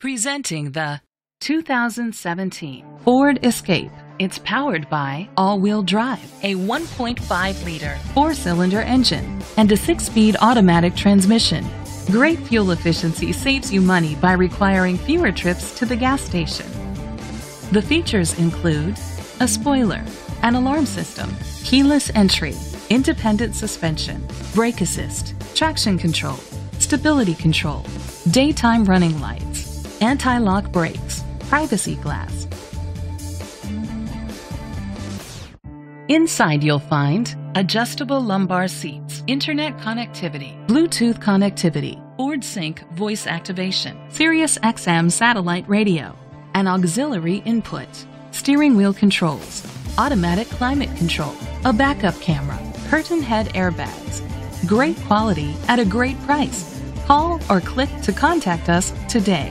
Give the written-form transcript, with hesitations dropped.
Presenting the 2017 Ford Escape. It's powered by all-wheel drive, a 1.5-liter four-cylinder engine, and a 6-speed automatic transmission. Great fuel efficiency saves you money by requiring fewer trips to the gas station. The features include a spoiler, an alarm system, keyless entry, independent suspension, brake assist, traction control, stability control, daytime running lights, anti-lock brakes, privacy glass. Inside you'll find adjustable lumbar seats, internet connectivity, Bluetooth connectivity, Ford Sync voice activation, Sirius XM satellite radio, an auxiliary input, steering wheel controls, automatic climate control, a backup camera, curtain head airbags. Great quality at a great price. Call or click to contact us today.